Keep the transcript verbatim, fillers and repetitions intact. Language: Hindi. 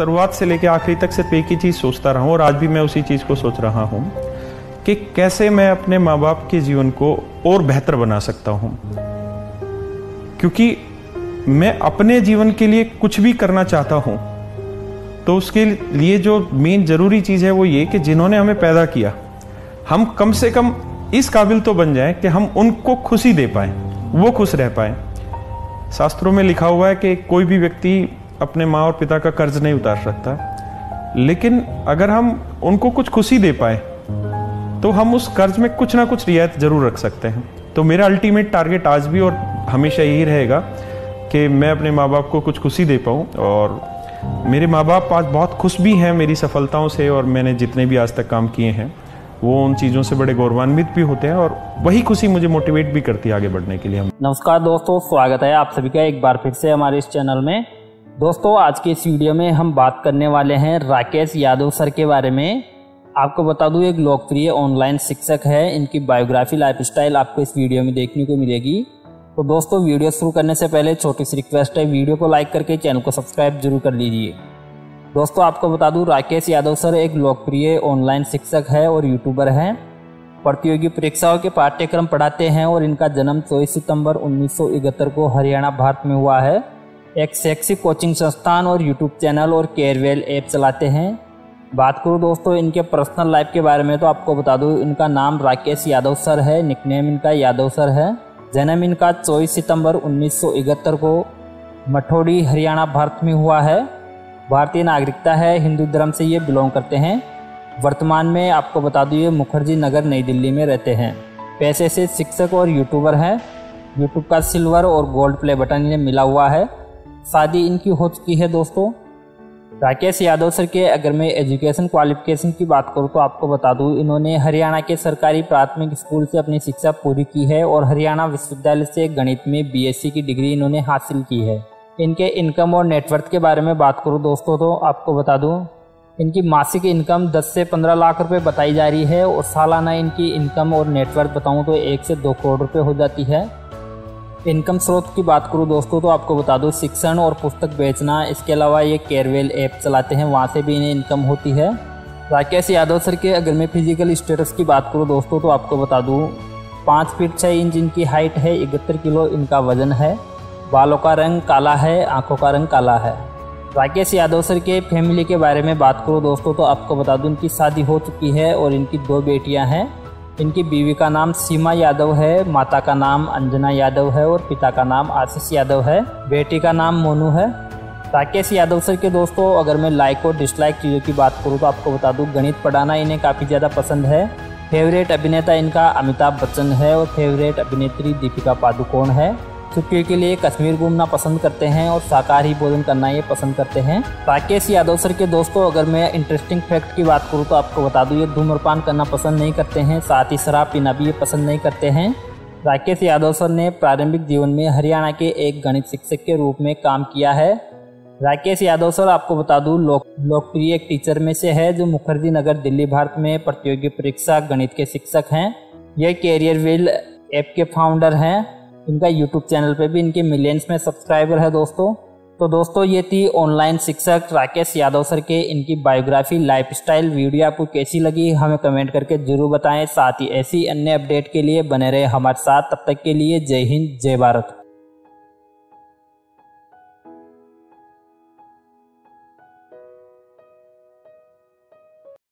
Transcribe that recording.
शुरुआत से लेकर आखिरी तक सिर्फ एक ही चीज़ सोचता रहा हूँ और आज भी मैं उसी चीज़ को सोच रहा हूँ कि कैसे मैं अपने माँ बाप के जीवन को और बेहतर बना सकता हूँ, क्योंकि मैं अपने जीवन के लिए कुछ भी करना चाहता हूँ तो उसके लिए जो मेन ज़रूरी चीज़ है वो ये कि जिन्होंने हमें पैदा किया हम कम से कम इस काबिल तो बन जाएं कि हम उनको खुशी दे पाएँ, वो खुश रह पाएँ। शास्त्रों में लिखा हुआ है कि कोई भी व्यक्ति अपने माँ और पिता का कर्ज नहीं उतार सकता, लेकिन अगर हम उनको कुछ खुशी दे पाए तो हम उस कर्ज में कुछ ना कुछ रियायत ज़रूर रख सकते हैं। तो मेरा अल्टीमेट टारगेट आज भी और हमेशा यही रहेगा कि मैं अपने माँ बाप को कुछ खुशी दे पाऊँ, और मेरे माँ बाप आज बहुत खुश भी हैं मेरी सफलताओं से, और मैंने जितने भी आज तक काम किए हैं वो उन चीज़ों से बड़े गौरवान्वित भी होते हैं और वही खुशी मुझे मोटिवेट भी करती है आगे बढ़ने के लिए। नमस्कार दोस्तों, स्वागत है आप सभी का एक बार फिर से हमारे इस चैनल में। दोस्तों आज के इस वीडियो में हम बात करने वाले हैं राकेश यादव सर के बारे में। आपको बता दूं एक लोकप्रिय ऑनलाइन शिक्षक है, इनकी बायोग्राफी लाइफस्टाइल आपको इस वीडियो में देखने को मिलेगी। तो दोस्तों वीडियो शुरू करने से पहले छोटी सी रिक्वेस्ट है, वीडियो को लाइक करके चैनल को सब्सक्राइब जरूर कर लीजिए। दोस्तों आपको बता दूं राकेश यादव सर एक लोकप्रिय ऑनलाइन शिक्षक है और यूट्यूबर हैं। प्रतियोगी परीक्षाओं के पाठ्यक्रम पढ़ाते हैं और इनका जन्म चौबीस सितंबर उन्नीस सौ इकहत्तर को हरियाणा भारत में हुआ है। एक शैक्षिक कोचिंग संस्थान और यूट्यूब चैनल और केयरवेल ऐप चलाते हैं। बात करूं दोस्तों इनके पर्सनल लाइफ के बारे में तो आपको बता दूं इनका नाम राकेश यादव सर है, निकनेम इनका यादव सर है। जन्म इनका चौबीस सितम्बर उन्नीस सौ इकहत्तर को मठोड़ी हरियाणा भारत में हुआ है। भारतीय नागरिकता है, हिंदू धर्म से ये बिलोंग करते हैं। वर्तमान में आपको बता दूं ये मुखर्जी नगर नई दिल्ली में रहते हैं। पैसे से शिक्षक और यूट्यूबर हैं। यूट्यूब का सिल्वर और गोल्ड प्ले बटन इन्हें मिला हुआ है। शादी इनकी हो चुकी है। दोस्तों राकेश यादव सर के अगर मैं एजुकेशन क्वालिफिकेशन की बात करूँ तो आपको बता दूँ इन्होंने हरियाणा के सरकारी प्राथमिक स्कूल से अपनी शिक्षा पूरी की है और हरियाणा विश्वविद्यालय से गणित में बीएससी की डिग्री इन्होंने हासिल की है। इनके इनकम और नेटवर्थ के बारे में बात करूं दोस्तों तो आपको बता दूं इनकी मासिक इनकम दस से पंद्रह लाख रुपए बताई जा रही है और सालाना इनकी इनकम और नेटवर्थ बताऊं तो एक से दो करोड़ रुपए हो जाती है। इनकम स्रोत की बात करूं दोस्तों तो आपको बता दूं शिक्षण और पुस्तक बेचना, इसके अलावा ये केयरवेल ऐप चलाते हैं, वहाँ से भी इन्हें इनकम होती है। राकेश यादव सर के अगर मैं फिजिकल स्टेटस की बात करूँ दोस्तों तो आपको बता दूँ पाँच फीट छः इंच इनकी हाइट है, इकहत्तर किलो इनका वजन है। बालों का रंग काला है, आंखों का रंग काला है। राकेश यादव सर के फैमिली के बारे में बात करूं दोस्तों तो आपको बता दूं इनकी शादी हो चुकी है और इनकी दो बेटियां हैं। इनकी बीवी का नाम सीमा यादव है, माता का नाम अंजना यादव है और पिता का नाम आशीष यादव है। बेटी का नाम मोनू है। राकेश यादव सर के दोस्तों अगर मैं लाइक और डिसलाइक चीज़ों की बात करूँ तो आपको बता दूँ गणित पढ़ाना इन्हें काफ़ी ज़्यादा पसंद है। फेवरेट अभिनेता इनका अमिताभ बच्चन है और फेवरेट अभिनेत्री दीपिका पादुकोण है। छुट्टियों के लिए कश्मीर घूमना पसंद करते हैं और शाकाहारी भोजन करना ये पसंद करते हैं। राकेश यादव सर के दोस्तों अगर मैं इंटरेस्टिंग फैक्ट की बात करूँ तो आपको बता दूँ ये धूम्रपान करना पसंद नहीं करते हैं, साथ ही शराब पीना भी ये पसंद नहीं करते हैं। राकेश यादव सर ने प्रारंभिक जीवन में हरियाणा के एक गणित शिक्षक के रूप में काम किया है। राकेश यादव सर आपको बता दूँ लोक लोकप्रिय टीचर में से है जो मुखर्जी नगर दिल्ली भारत में प्रतियोगी परीक्षा गणित के शिक्षक हैं। यह केयरवेल ऐप के फाउंडर हैं। इनका यूट्यूब चैनल पे भी इनके मिलियंस में सब्सक्राइबर है दोस्तों। तो दोस्तों ये थी ऑनलाइन शिक्षक राकेश यादव सर के इनकी बायोग्राफी लाइफस्टाइल। वीडियो आपको कैसी लगी हमें कमेंट करके जरूर बताएं। साथ ही ऐसी अन्य अपडेट के लिए बने रहे हमारे साथ। तब तक के लिए जय हिंद जय भारत।